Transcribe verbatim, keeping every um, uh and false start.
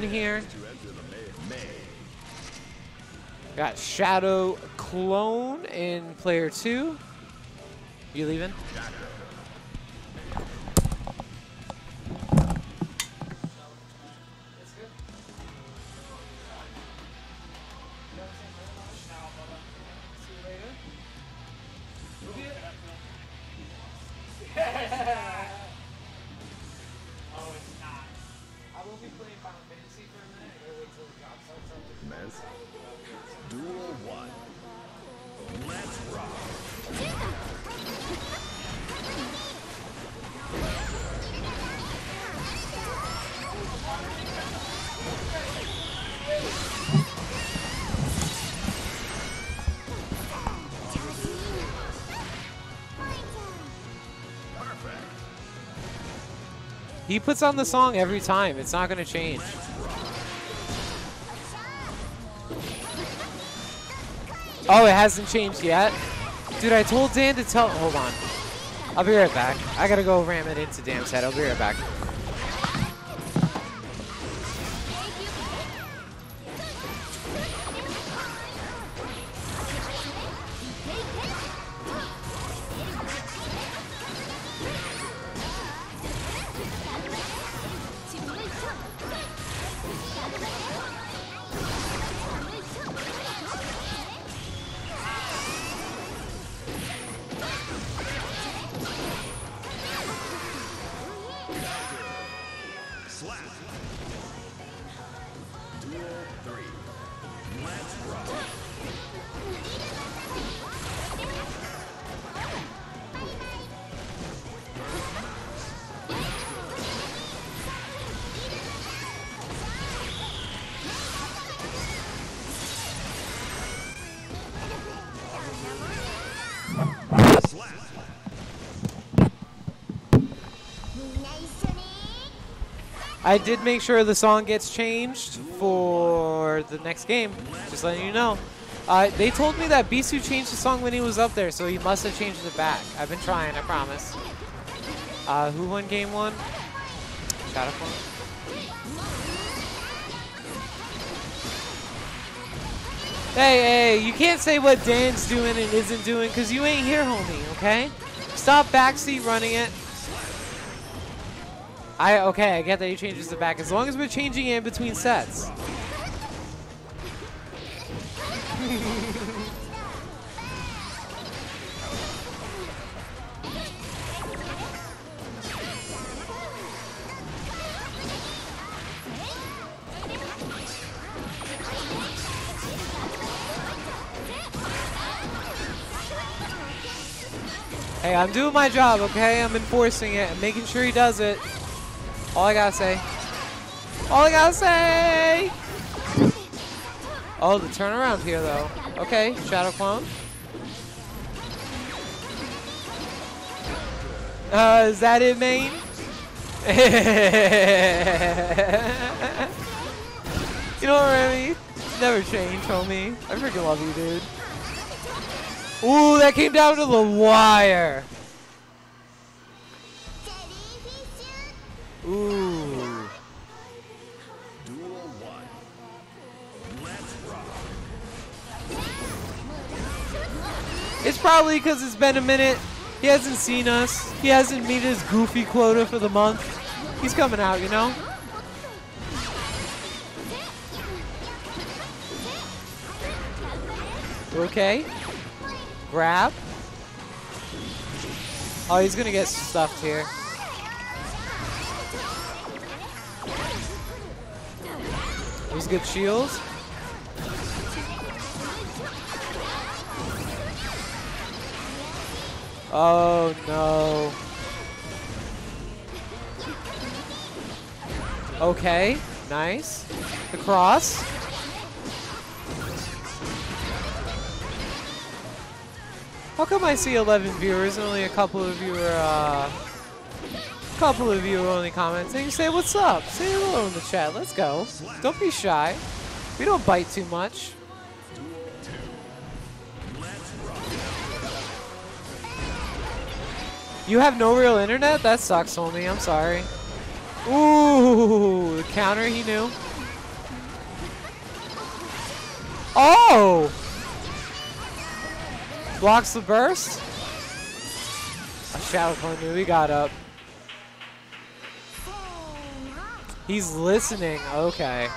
Here. Got ShadowKlone in player two. You leaving? Duel one. Let's rock. Perfect. He puts on the song every time. It's not going to change. Oh, it hasn't changed yet. Dude, I told Dan to tell... Hold on. I'll be right back. I gotta go ram it into Dan's head. I'll be right back. I did make sure the song gets changed for the next game. Just letting you know. Uh, they told me that Bisou changed the song when he was up there, so he must have changed it back. I've been trying, I promise. Uh, who won game one? ShadowKlone. Hey, hey, you can't say what Dan's doing and isn't doing because you ain't here, homie, okay? Stop backseat running it. I okay, I get that he changes the back as long as we're changing it in between sets. Hey, I'm doing my job, okay? I'm enforcing it and making sure he does it. All I gotta say. All I gotta say! Oh, the turnaround here, though. Okay, ShadowKlone. Uh, is that it, main? You know what, Remy? Never change, homie. I freaking love you, dude. Ooh, that came down to the wire. Ooh. Duel one. Let's rock. It's probably because it's been a minute. He hasn't seen us. He hasn't met his goofy quota for the month. He's coming out, you know? Okay. Grab. Oh, he's gonna get stuffed here. Those good shields. Oh no. Okay, nice. The cross. How come I see eleven viewers and only a couple of you are uh couple of you only commenting? Say what's up. Say hello in the chat. Let's go. Don't be shy. We don't bite too much. You have no real internet? That sucks, homie. I'm sorry. Ooh, the counter, he knew. Oh! Blocks the burst. A ShadowKlone knew he got up. He's listening. Okay.